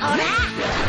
Round 4, fight!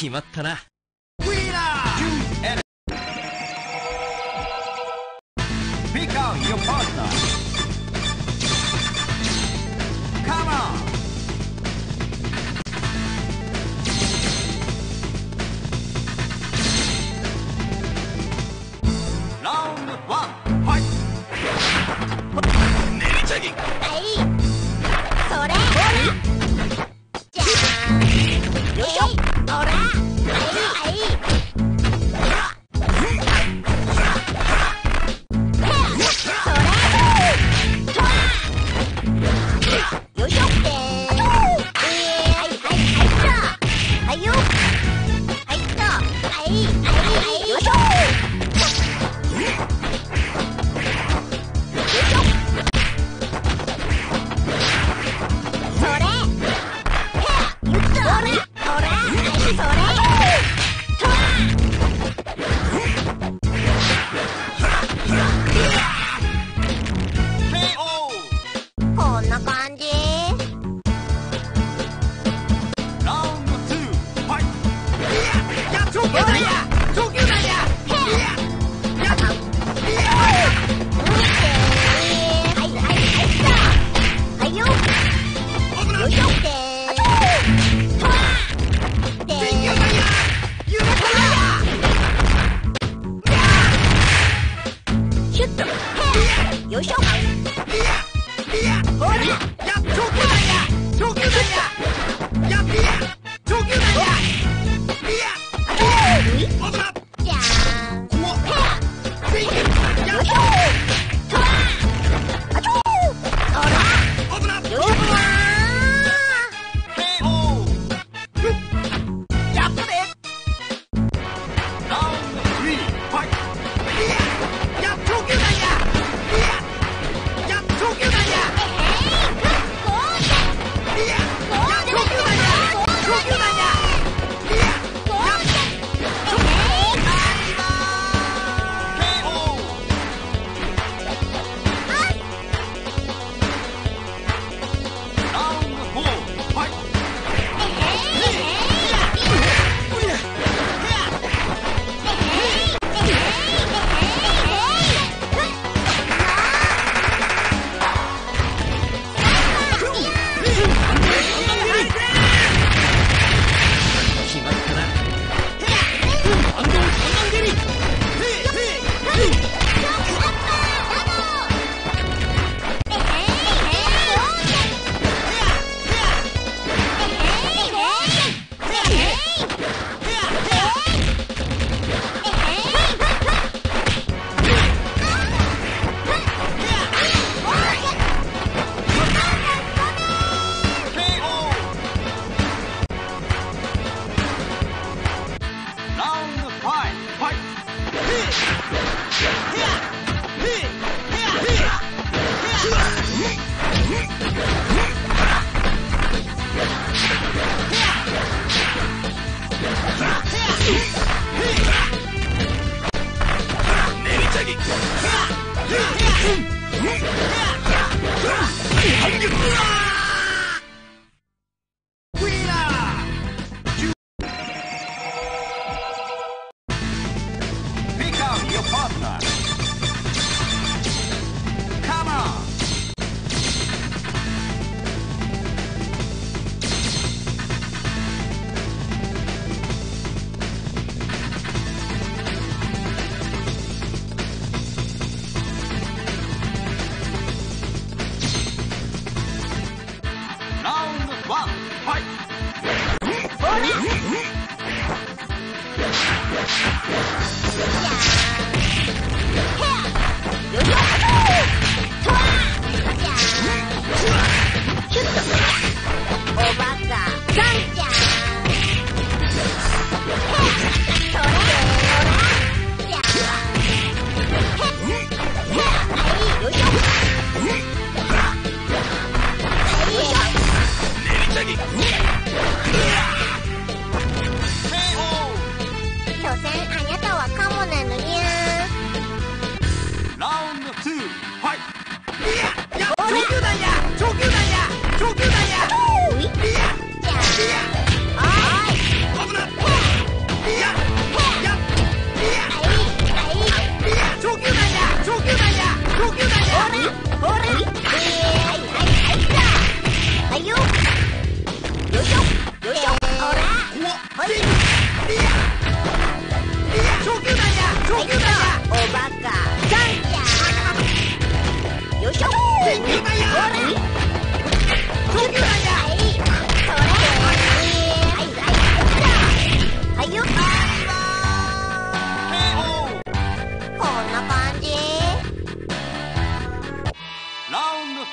決まったな。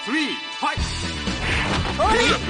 three, fight! Thank you.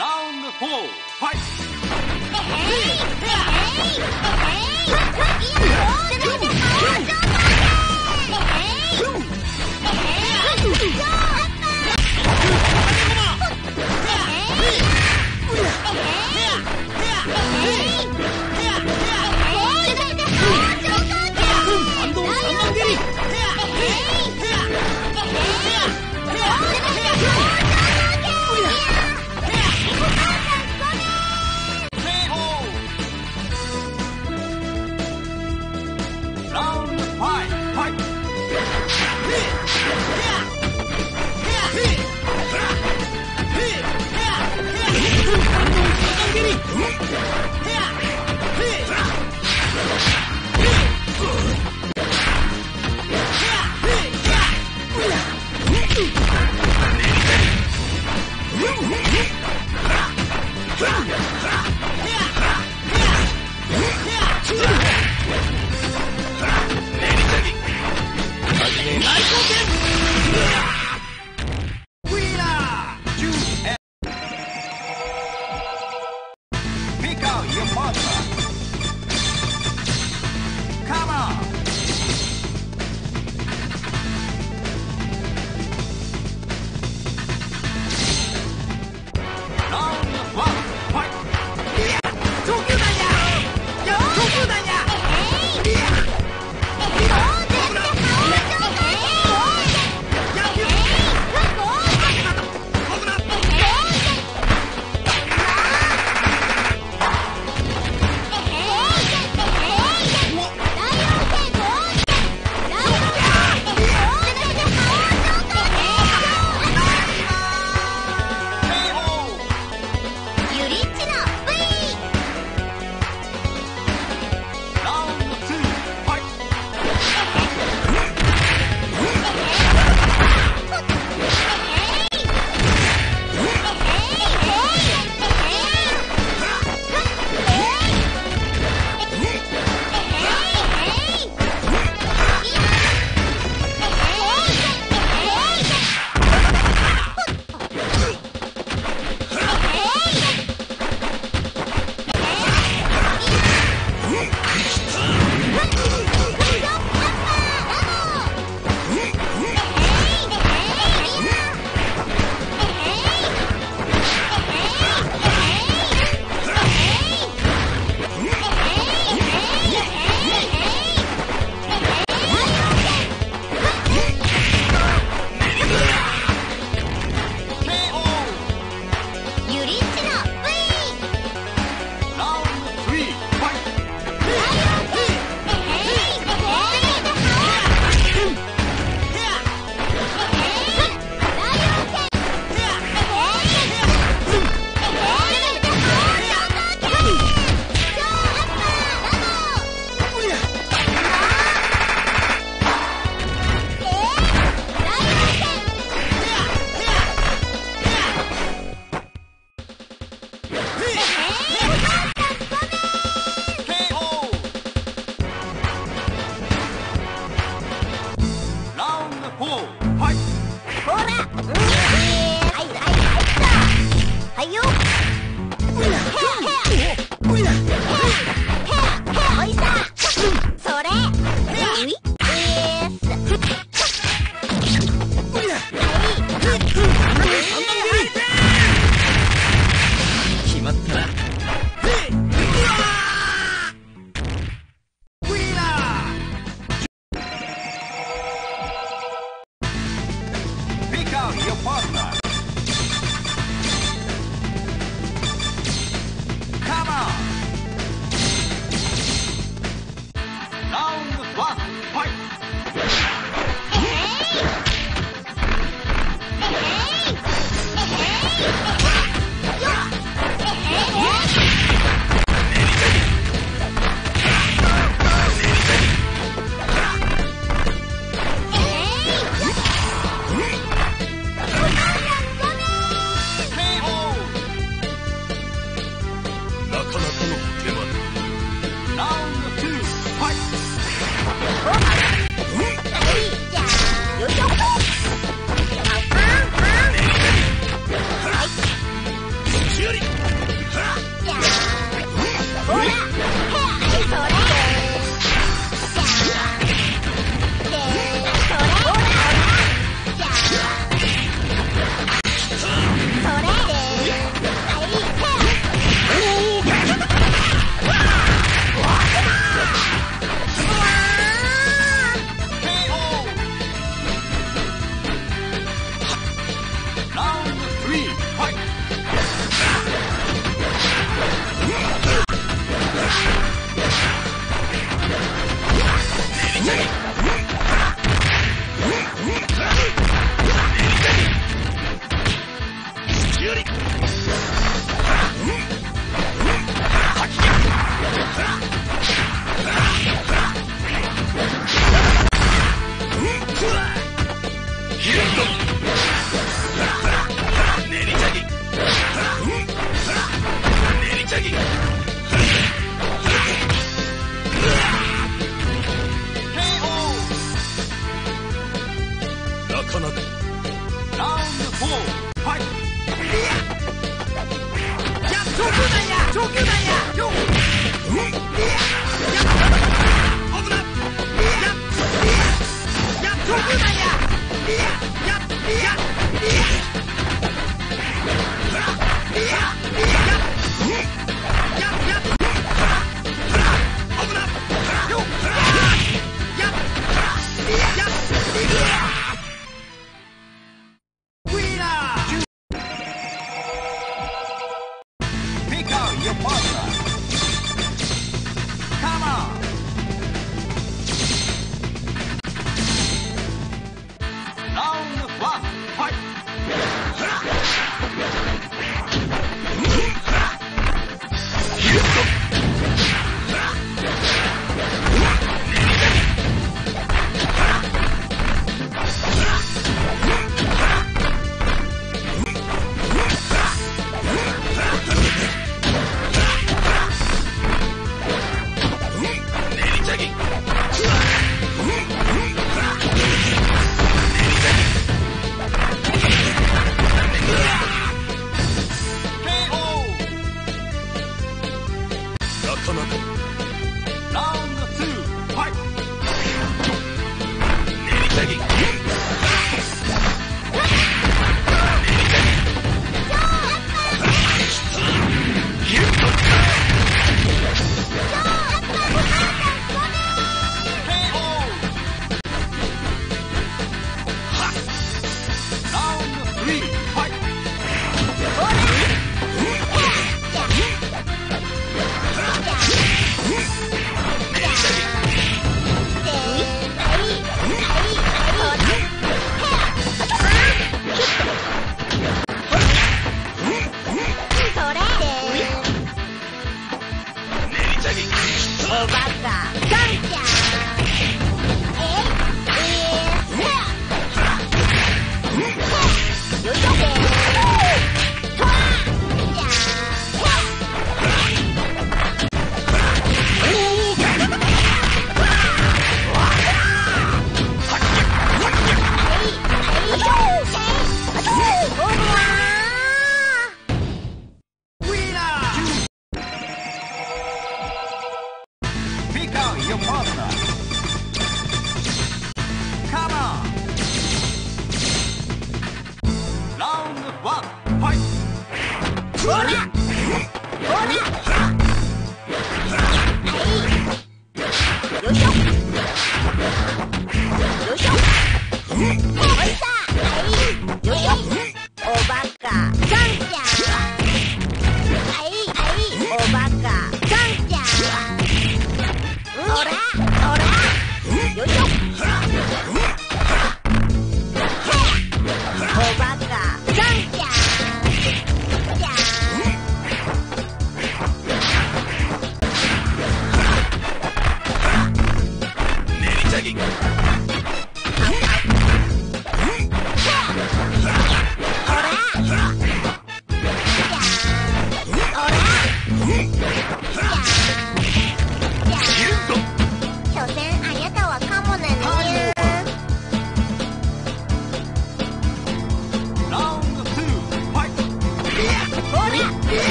Round four, fight!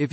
If